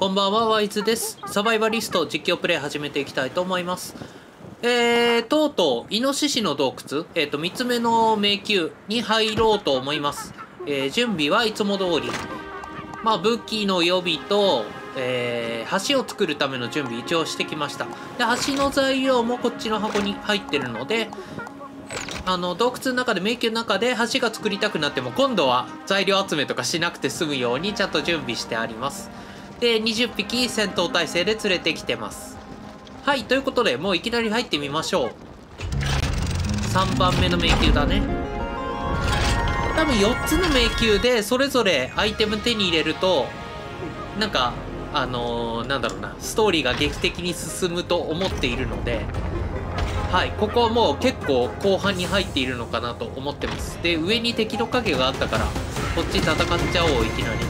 こんばんは、ワイズです。サバイバリスト実況プレイ始めていきたいと思います。とうとうイノシシの洞窟、3つ目の迷宮に入ろうと思います。準備はいつも通り、まあ武器の予備と、橋を作るための準備一応してきました。で、橋の材料もこっちの箱に入ってるので、洞窟の中で迷宮の中で橋が作りたくなっても今度は材料集めとかしなくて済むようにちゃんと準備してあります。で、20匹戦闘態勢で連れてきてます。はい、ということでもういきなり入ってみましょう。3番目の迷宮だね。多分4つの迷宮でそれぞれアイテム手に入れるとなんかなんだろうな、ストーリーが劇的に進むと思っているので、はい、ここはもう結構後半に入っているのかなと思ってます。で、上に敵の影があったからこっち戦っちゃおう。いきなり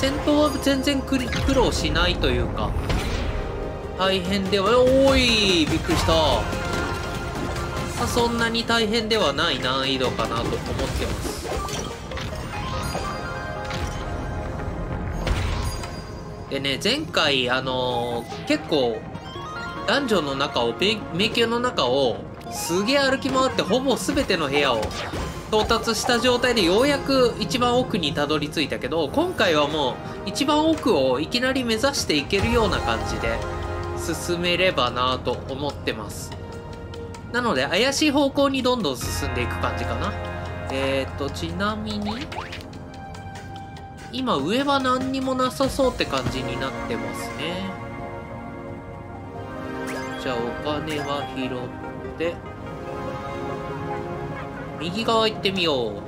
戦闘は全然苦労しないというか大変では、おい、びっくりした。まあ、そんなに大変ではない難易度かなと思ってます。でね、前回結構ダンジョンの中を迷宮の中をすげえ歩き回ってほぼ全ての部屋を到達した状態でようやく一番奥にたどり着いたけど、今回はもう一番奥をいきなり目指していけるような感じで進めればなぁと思ってます。なので怪しい方向にどんどん進んでいく感じかな。ちなみに今上は何にもなさそうって感じになってますね。じゃあお金は拾って右側行ってみよう。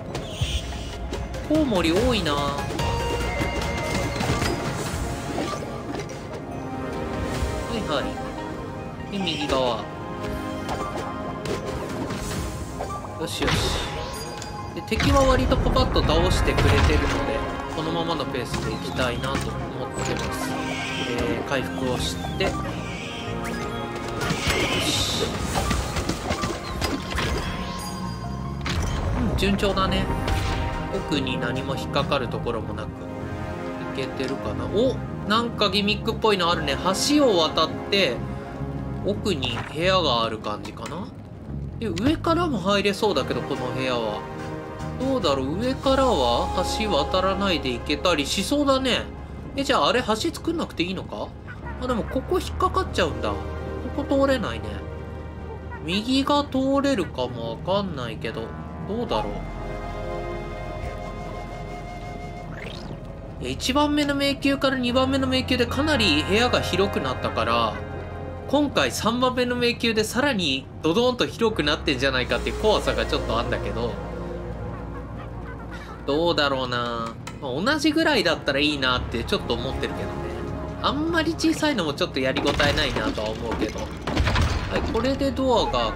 コウモリ多いな。はいはい。で、右側、よしよし。で、敵は割とパパッと倒してくれてるのでこのままのペースでいきたいなと思ってます。回復をして、よし、うん、順調だね。奥に何も引っかかるところもなくいけてるかな。お、なんかギミックっぽいのあるね。橋を渡って奥に部屋がある感じかな。で、上からも入れそうだけどこの部屋はどうだろう。上からは橋渡らないで行けたりしそうだね。じゃああれ橋作んなくていいのか。あ、でもここ引っかかっちゃうんだ。ここ通れないね。右が通れるかもわかんないけどどうだろう。1番目の迷宮から2番目の迷宮でかなり部屋が広くなったから今回3番目の迷宮でさらにドドーンと広くなってんじゃないかっていう怖さがちょっとあんだけど、どうだろうな。同じぐらいだったらいいなってちょっと思ってるけどね。あんまり小さいのもちょっとやりごたえないなとは思うけど、はい、これでドアが開く。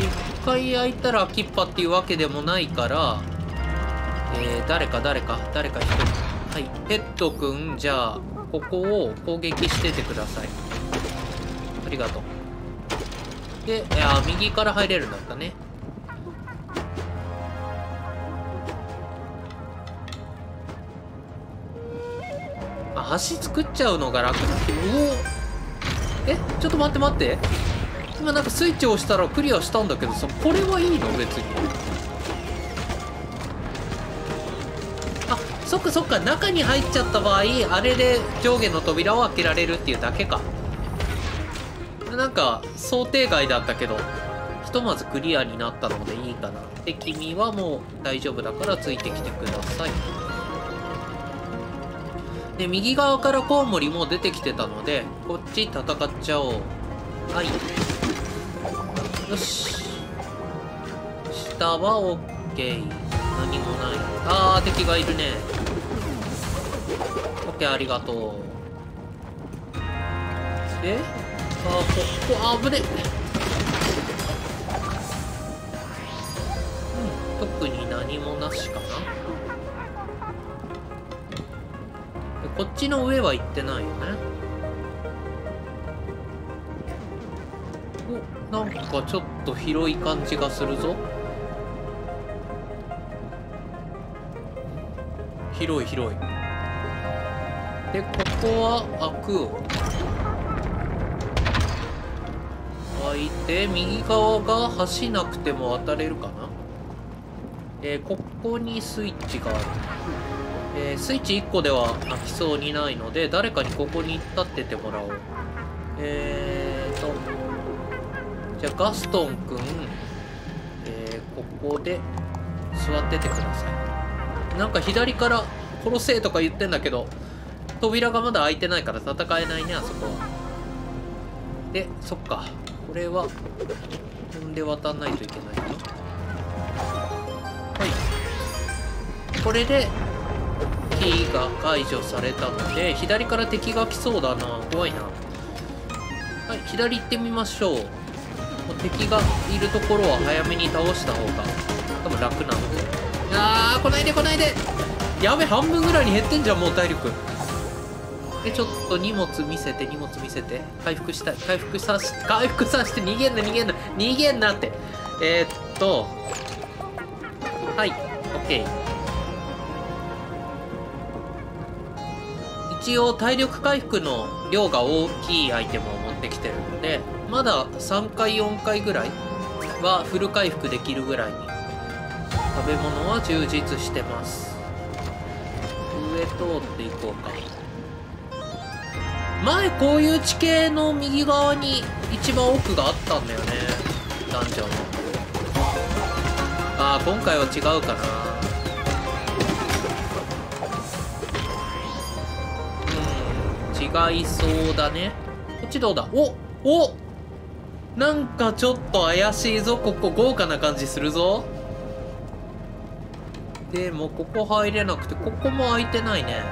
一回開いたら開きっぱっていうわけでもないから、誰か一人、はい、ペットくん、じゃあここを攻撃しててください。ありがとう。で、右から入れるんだったね。橋作っちゃうのが楽だって。おお、ちょっと待って待って、今なんかスイッチを押したらクリアしたんだけどさ、これはいいの別に。あ、そっかそっか、中に入っちゃった場合あれで上下の扉を開けられるっていうだけか。なんか想定外だったけどひとまずクリアになったのでいいかな。で、君はもう大丈夫だからついてきてください。で、右側からコウモリも出てきてたのでこっち戦っちゃおう。はい、よし。下はオッケー、何もない。あー、敵がいるね。オッケー、ありがとう。で、ここ危ね、うん、特に何もなしかな。こっちの上は行ってないよね。お、なんかちょっと広い感じがするぞ。広い広い。で、ここは開くよ。開いて、右側が走なくても渡れるかな。ここにスイッチがある。スイッチ1個では開きそうにないので、誰かにここに立っててもらおう。じゃあガストンくん、ここで座っててください。なんか左から殺せとか言ってんだけど、扉がまだ開いてないから戦えないね、あそこは。で、そっか。これは、飛んで渡んないといけないかな。はい。これで、火が解除されたので、左から敵が来そうだな。怖いな。はい、左行ってみましょう。敵がいるところは早めに倒した方が多分楽なので。あー、来ないで来ないで。やべ、半分ぐらいに減ってんじゃん、もう体力。で、ちょっと荷物見せて、荷物見せて。回復したい。回復させて、逃げんな、逃げんな、逃げんなって。はい、OK。一応、体力回復の量が大きいアイテムを持ってきてるので、まだ3回4回ぐらいはフル回復できるぐらいに食べ物は充実してます。上通っていこうか。前こういう地形の右側に一番奥があったんだよね、ダンジョンの。ああ、今回は違うかな。うん、違いそうだね。こっちどうだ。お、なんかちょっと怪しいぞ。ここ豪華な感じするぞ。でもここ入れなくて、ここも開いてないね。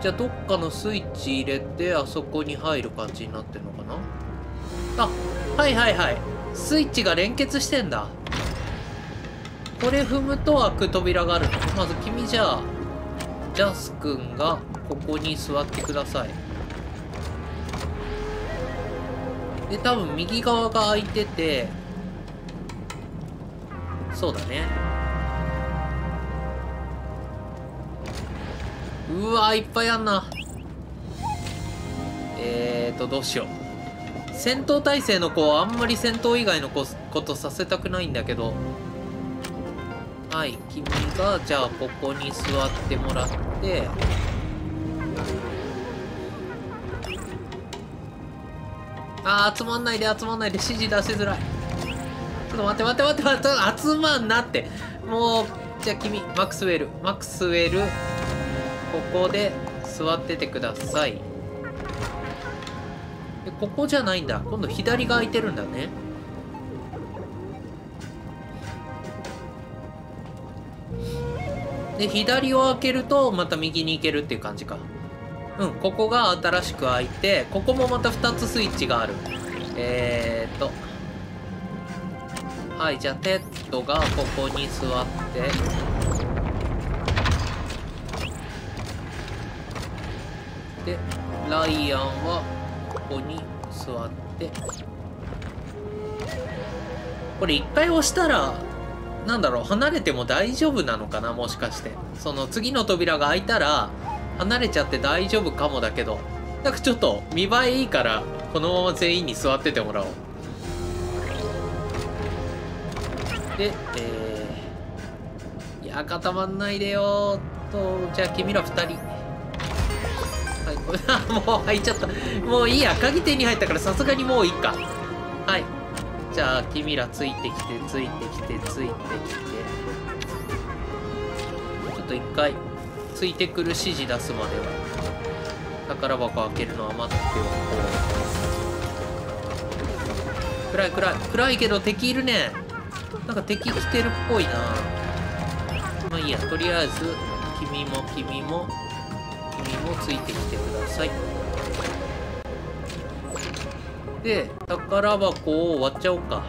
じゃあどっかのスイッチ入れて、あそこに入る感じになってるのかな。あ、はいはいはい。スイッチが連結してんだ。これ踏むと開く扉があるの。まず君、じゃあジャスくんがここに座ってください。で、多分右側が開いてて、そうだね。うわー、いっぱいあんな。どうしよう。戦闘態勢の子はあんまり戦闘以外のことさせたくないんだけど。はい、君が、じゃあここに座ってもらって、あー、集まんないで集まんないで、指示出しづらい。ちょっと待って待って待って待って、集まんなって。もう、じゃあ君、マックスウェル、ここで座っててください。で、ここじゃないんだ。今度左が空いてるんだね。で、左を開けるとまた右に行けるっていう感じか。うん、ここが新しく開いて、ここもまた2つスイッチがある。はい、じゃあテッドがここに座って。で、ライアンはここに座って。これ一回押したら、なんだろう、離れても大丈夫なのかな、もしかして。その次の扉が開いたら、離れちゃって大丈夫かもだけど、なんかちょっと見栄えいいからこのまま全員に座っててもらおう。で、いや、固まんないでよーと。じゃあ君ら2人、はい、これもう入っちゃった。もういいや、鍵手に入ったからさすがにもういいか。はい、じゃあ君らついてきてついてきてついてきて、ちょっと一回ついてくる指示出すまでは。宝箱開けるのは待っておこう。暗い暗い暗いけど敵いるね。なんか敵来てるっぽいな。まあいいや、とりあえず君もついてきてください。で、宝箱を割っちゃおうか。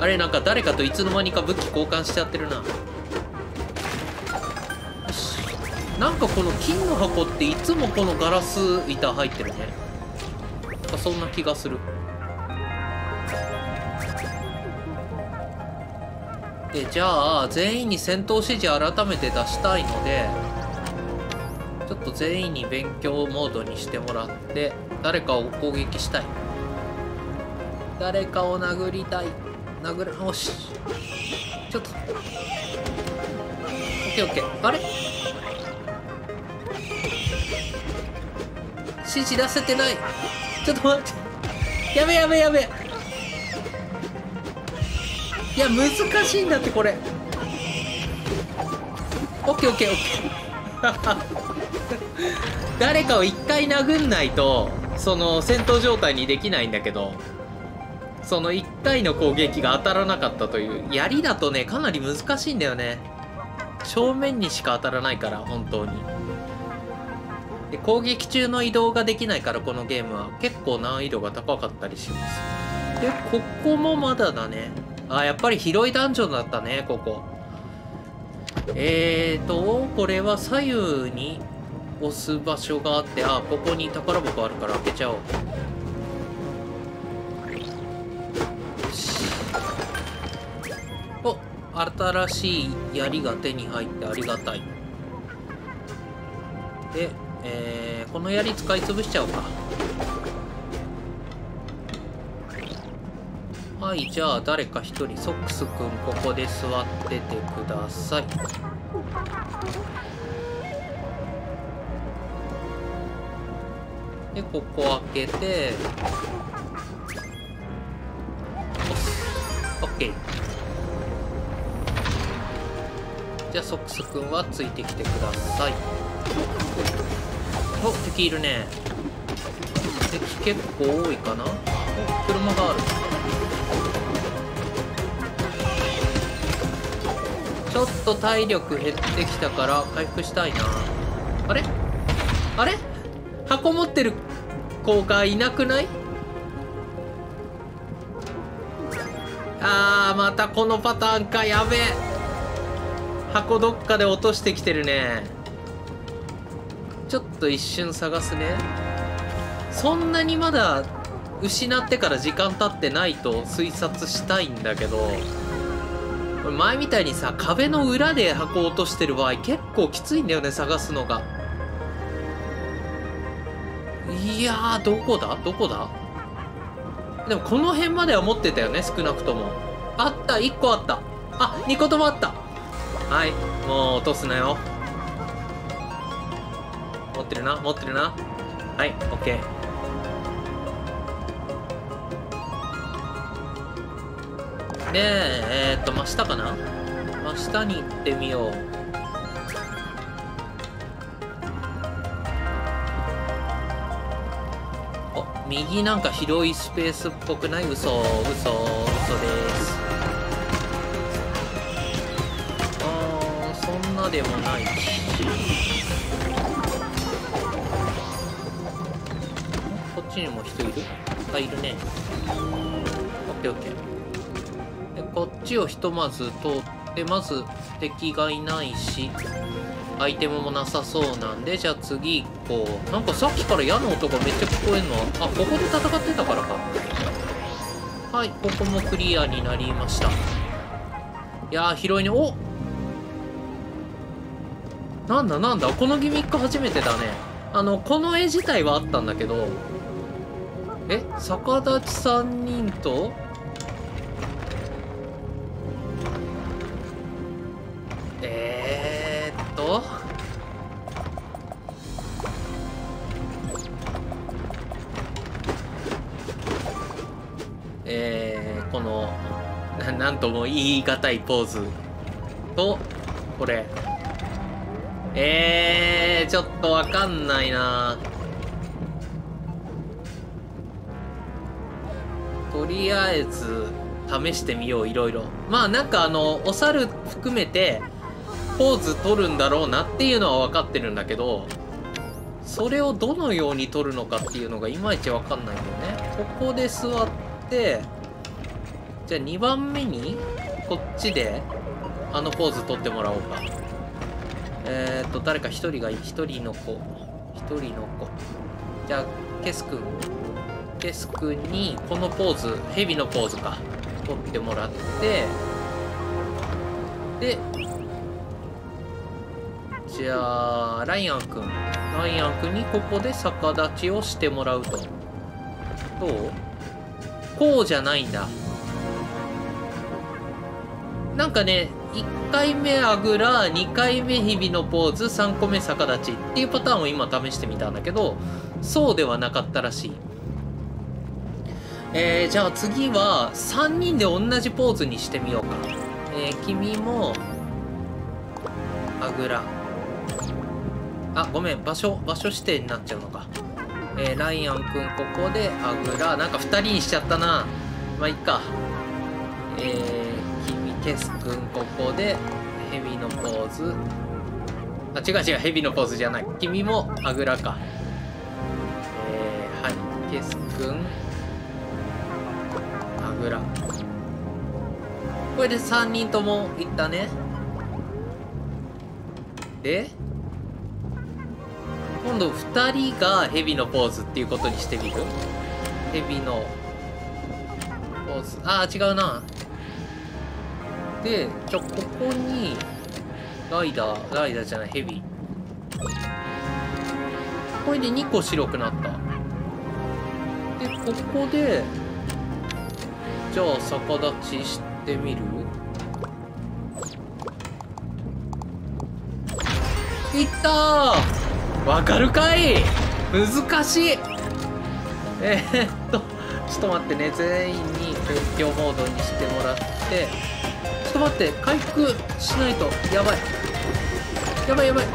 あれ、なんか誰かといつの間にか武器交換しちゃってるな。なんかこの金の箱っていつもこのガラス板入ってるね。なんかそんな気がする。じゃあ全員に戦闘指示改めて出したいので、ちょっと全員に勉強モードにしてもらって、誰かを攻撃したい、誰かを殴りたい、殴る、おし、ちょっと OKOK。 あれ指示出せてない、ちょっと待って、やべやべやべ、いや難しいんだってこれ。 OKOKOK 誰かを一回殴んないとその戦闘状態にできないんだけど、その一回の攻撃が当たらなかったという。槍だとねかなり難しいんだよね、正面にしか当たらないから本当に。で攻撃中の移動ができないからこのゲームは結構難易度が高かったりします。でここもまだだね。あ、やっぱり広いダンジョンだったね、ここ。これは左右に押す場所があって、あ、ここに宝箱あるから開けちゃおう。お、新しい槍が手に入ってありがたい。で、この槍使い潰しちゃおうか。はい、じゃあ誰か一人、ソックスくんここで座っててください。で、ここ開けて、オッケー。じゃあソックスくんはついてきてください。お、敵いるね。敵結構多いかな。お、車がある。ちょっと体力減ってきたから回復したいな。あれあれ、箱持ってる子がいなくない？あー、またこのパターンか。やべえ、箱どっかで落としてきてるね。ちょっと一瞬探すね。そんなにまだ失ってから時間経ってないと推察したいんだけど、前みたいにさ壁の裏で箱を落としてる場合結構きついんだよね、探すのが。いやー、どこだどこだ。でもこの辺までは持ってたよね、少なくとも。あった、1個あった。あ、2個ともあった。はい、もう落とすなよ。持ってるな、持ってるな。はい、 OK。で、真下かな？真下に行ってみよう。お、右なんか広いスペースっぽくない？嘘、嘘、嘘です。あー、そんなでもないし。こっちにも人いる？あ、いるね。オッケーオッケー。こっちをひとまず通って、まず敵がいないしアイテムもなさそうなんで、じゃあ次行こう。なんかさっきから矢の音がめっちゃ聞こえるのは、あ、ここで戦ってたからか。はい、ここもクリアになりました。いやー広いね。お、なんだなんだ、このギミック初めてだね。この絵自体はあったんだけど、逆立ち3人とこのなんとも言い難いポーズとこれ、ちょっとわかんないな。とりあえず試してみよう、いろいろ。まあなんかお猿含めてポーズ取るんだろうなっていうのは分かってるんだけど、それをどのように取るのかっていうのがいまいち分かんないんだよね。ここで座って、じゃあ2番目にこっちでポーズ取ってもらおうか。誰か1人がいい。1人の子。じゃあケス君にこのポーズ、ヘビのポーズか、取ってもらって、で、じゃあライアン君にここで逆立ちをしてもらうと。どう？こうじゃないんだ。なんかね、1回目あぐら、2回目日々のポーズ、3個目逆立ちっていうパターンを今試してみたんだけど、そうではなかったらしい。じゃあ次は3人で同じポーズにしてみようか。君もあぐら、あ、ごめん、場所指定になっちゃうのか。ライアンくんここであぐら、なんか2人にしちゃったな。まあいっか。君ケスくんここでヘビのポーズ、あ、違うヘビのポーズじゃない、君もあぐらか。はい、ケスくんあぐら。これで3人ともいったね。で今度2人がヘビのポーズっていうことにしてみる？ヘビのポーズ、あー違うな。でじゃあここにライダーじゃない、ヘビ、これで2個白くなった。でここでじゃあ逆立ちしてみる？いったー！わかるかい？難しい。ちょっと待ってね、全員に勉強モードにしてもらって、ちょっと待って、回復しないとやばいやばい、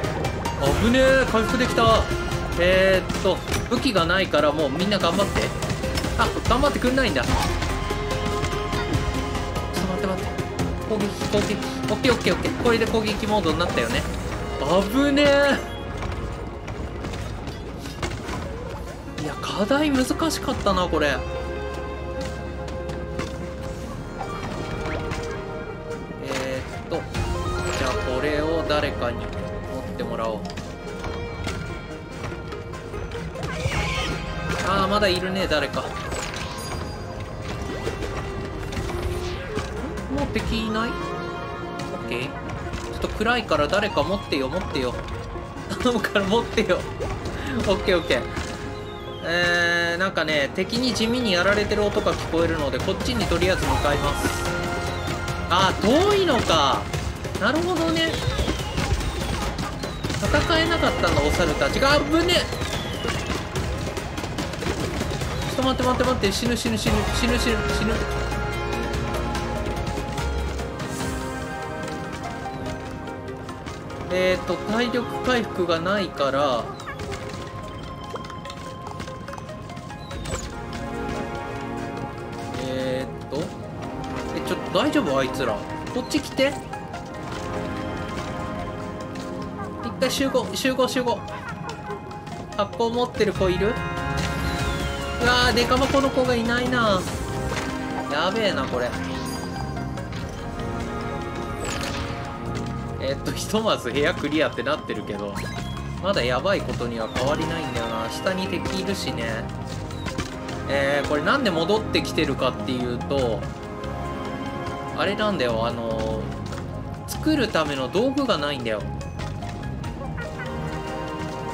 危ねえ、回復できた。武器がないからもうみんな頑張って。あ、頑張ってくんないんだ。ちょっと待って、攻撃、オッケー、これで攻撃モードになったよね。危ねえ、課題難しかったなこれ。じゃあこれを誰かに持ってもらおう。あー、まだいるね、誰か。もう敵いない？ OK、 ちょっと暗いから誰か持ってよ、頼むから持ってよ。OK。なんかね、敵に地味にやられてる音が聞こえるので、こっちにとりあえず向かいます。あー、遠いのか、なるほどね。戦えなかったんだ、お猿たちが。危ね、ちょっと待って、死ぬ。体力回復がないから大丈夫、あいつらこっち来て。一回集合。発光持ってる子いる？うわー、デカ箱の子がいないな。やべえなこれ。ひとまず部屋クリアってなってるけど、まだやばいことには変わりないんだよな。下に敵いるしね。これなんで戻ってきてるかっていうと、あれなんだよ、作るための道具がないんだよ。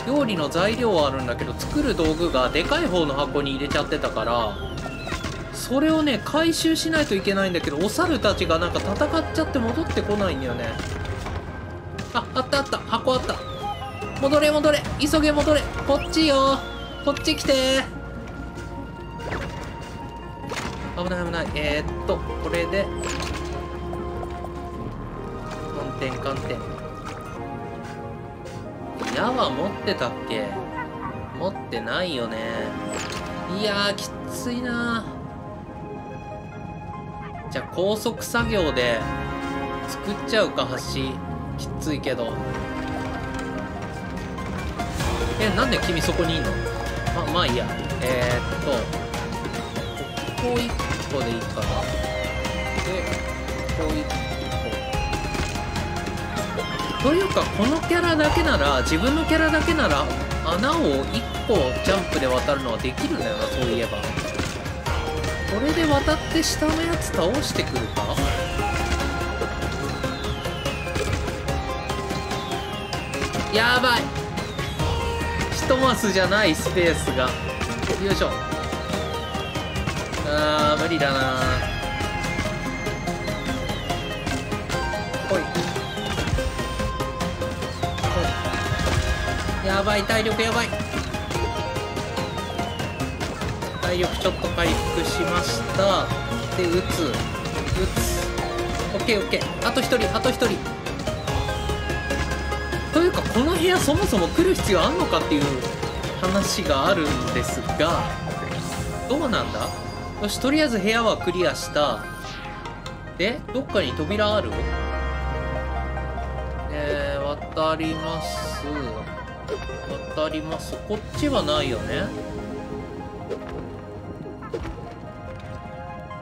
料理の材料はあるんだけど、作る道具がでかい方の箱に入れちゃってたから、それをね回収しないといけないんだけど、お猿たちがなんか戦っちゃって戻ってこないんだよね。あ、あった、箱あった。戻れ、急げ、戻れ、こっちよ、こっち来てー。危ない。これで寒天。矢は持ってたっけ？持ってないよね。いやー、きついな。じゃあ高速作業で作っちゃうか、橋。きついけど。なんで君そこにいんの？まあいいや。ここ1個でいいかな。で、ここ1個。というか、このキャラだけなら、自分のキャラだけなら穴を1個ジャンプで渡るのはできるんだよな、そういえば。これで渡って下のやつ倒してくるか。やばい、1マスじゃないスペースが、よいしょ。あー無理だな。ほいほい、やばい、体力やばい。体力ちょっと回復しました。で打つ打つ、オッケーオッケー。あと1人、あと1人というか、この部屋そもそも来る必要あんのかっていう話があるんですが、どうなんだ。よし、とりあえず部屋はクリアした。でどっかに扉ある？渡ります、渡ります。こっちはないよね。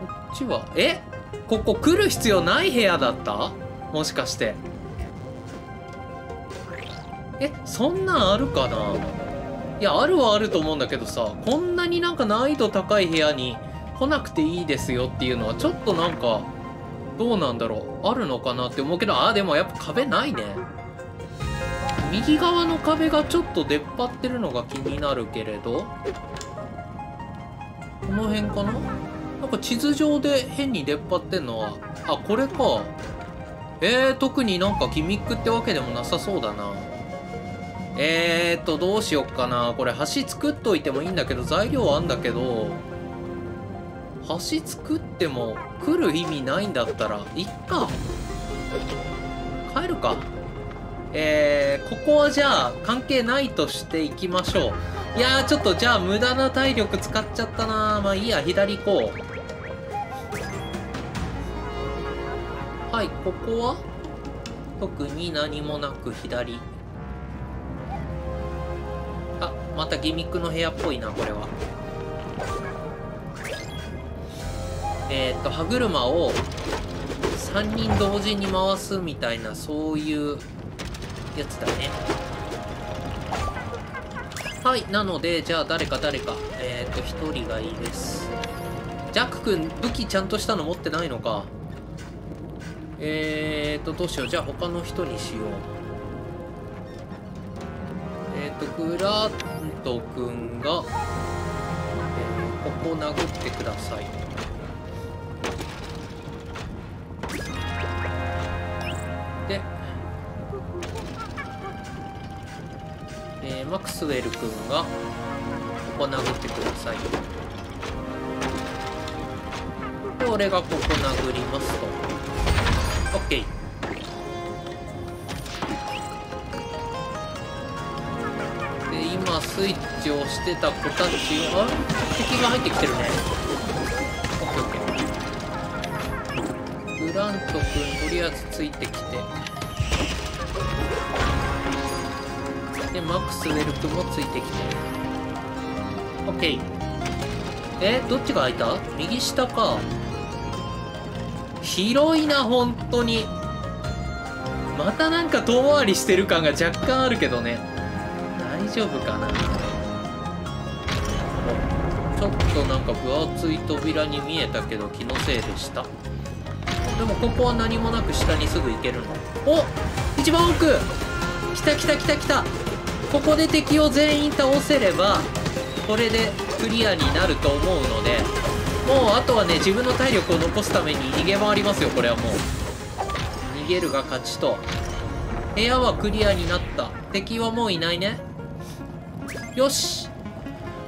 こっちはここ来る必要ない部屋だった？もしかして。そんなんあるかな？いや、あるはあると思うんだけどさ、こんなになんか難易度高い部屋に来なくていいですよっていうのはちょっとなんかどうなんだろう、あるのかなって思うけど、あーでもやっぱ壁ないね。右側の壁がちょっと出っ張ってるのが気になるけれど、この辺かな？なんか地図上で変に出っ張ってんのは、あ、これか。特になんかギミックってわけでもなさそうだな。どうしよっかな。これ橋作っといてもいいんだけど、材料あんだけど、橋作っても来る意味ないんだったらいっか、帰るか。ここはじゃあ関係ないとしていきましょう。いやー、ちょっとじゃあ無駄な体力使っちゃったな。まあいいや、左行こう。はい、ここは特に何もなく左。あ、またギミックの部屋っぽいな、これは。歯車を3人同時に回すみたいな、そういうやつだね。はい、なのでじゃあ誰か1人がいいです。ジャック君、武器ちゃんとしたの持ってないのか。どうしよう。じゃあ他の人にしよう。グラント君が、ここを殴ってください。で、マクスウェル君が、ここ殴ってください。で、俺がここ殴りますと。オッケー。スイッチをしてた子たち、あ、敵が入ってきてるね。オッケーオッケー。グラント君とりあえずついてきて、でマックスウェル君もついてきて、オッケー。どっちが開いた？右下か。広いな本当に。またなんか遠回りしてる感が若干あるけどね。大丈夫かな。ちょっとなんか分厚い扉に見えたけど気のせいでした。でもここは何もなく下にすぐ行けるの。お、一番奥、来た来た来た来た。ここで敵を全員倒せればこれでクリアになると思うので、もうあとはね、自分の体力を残すために逃げ回りますよ。これはもう逃げるが勝ちと。部屋はクリアになった。敵はもういないね。よし、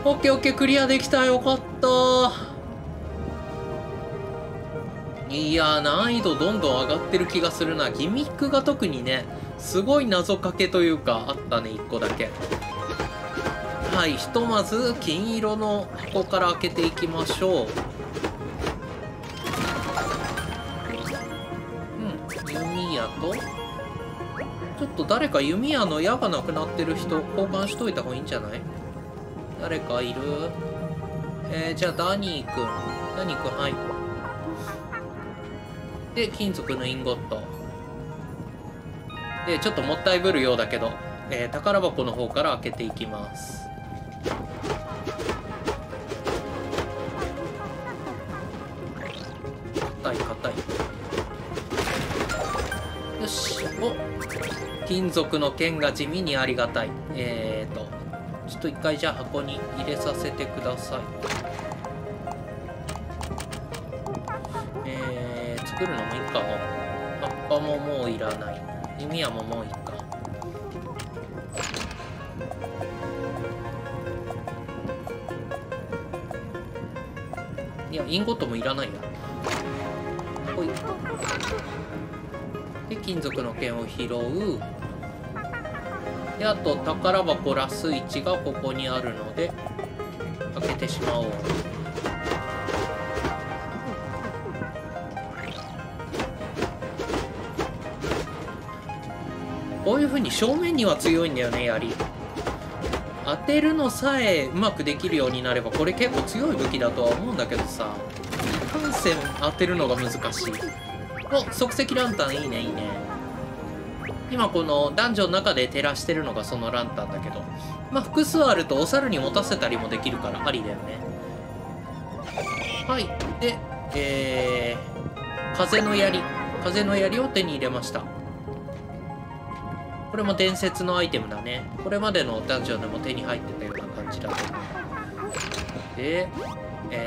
オッケーオッケー、クリアできた、よかった。いやー、難易度どんどん上がってる気がするな。ギミックが特にね、すごい謎かけというかあったね、1個だけ。はい、ひとまず金色の箱から開けていきましょう。うん、弓矢と、ちょっと誰か弓矢の矢がなくなってる人交換しといた方がいいんじゃない？誰かいる？じゃあダニー君。ダニー君、はい。で、金属のインゴット。で、ちょっともったいぶるようだけど、宝箱の方から開けていきます。硬い硬い。よし。お、金属の剣が地味にありがたい。ちょっと一回じゃあ箱に入れさせてください。作るのもいいか。葉っぱももういらない。弓矢ももういいか。いや、インゴットもいらないや。ほい。で、金属の剣を拾う。で、あと宝箱ラス1がここにあるので開けてしまおう。こういうふうに正面には強いんだよね、槍。当てるのさえうまくできるようになれば、これ結構強い武器だとは思うんだけどさ、いかんせん当てるのが難しい。お、即席ランタンいいねいいね。今このダンジョンの中で照らしてるのがそのランタンだけど、まあ複数あるとお猿に持たせたりもできるからありだよね。はい。で、風の槍。風の槍を手に入れました。これも伝説のアイテムだね。これまでのダンジョンでも手に入ってたような感じだと思う。で、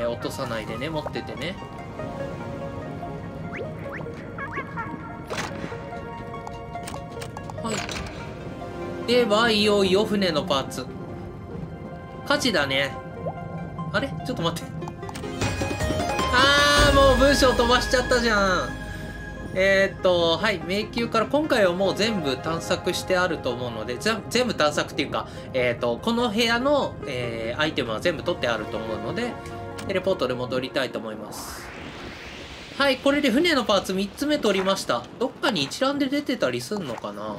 落とさないでね、持っててね。ではいよいよ船のパーツ。火事だね。あれちょっと待って。あー、もう文章飛ばしちゃったじゃん。はい、迷宮から今回はもう全部探索してあると思うので、全部探索っていうか、この部屋の、アイテムは全部取ってあると思うので、テレポートで戻りたいと思います。はい、これで船のパーツ3つ目取りました。どっかに一覧で出てたりすんのかな。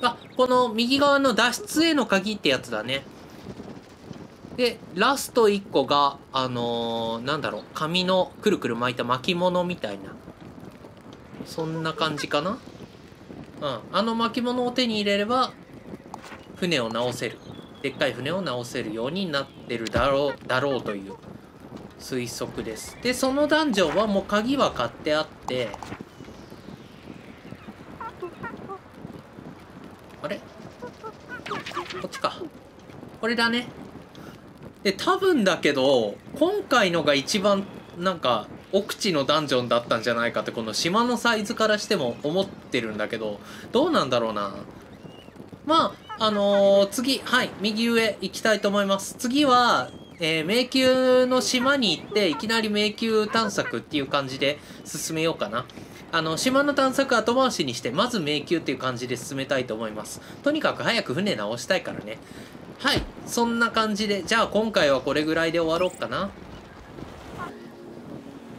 あ、この右側の脱出への鍵ってやつだね。で、ラスト1個が、なんだろう、紙のくるくる巻いた巻物みたいな。そんな感じかな?うん。あの巻物を手に入れれば、船を直せる。でっかい船を直せるようになってるだろうという。推測です。で、そのダンジョンはもう鍵は買ってあって、あれ?こっちか。これだね。で、多分だけど、今回のが一番なんか奥地のダンジョンだったんじゃないかって、この島のサイズからしても思ってるんだけど、どうなんだろうな。まあ、次、はい、右上行きたいと思います。次は、迷宮の島に行っていきなり迷宮探索っていう感じで進めようかな。島の探索後回しにしてまず迷宮っていう感じで進めたいと思います。とにかく早く船直したいからね。はい、そんな感じでじゃあ今回はこれぐらいで終わろうかな。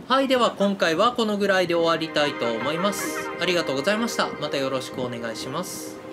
はい、では今回はこのぐらいで終わりたいと思います。ありがとうございました。またよろしくお願いします。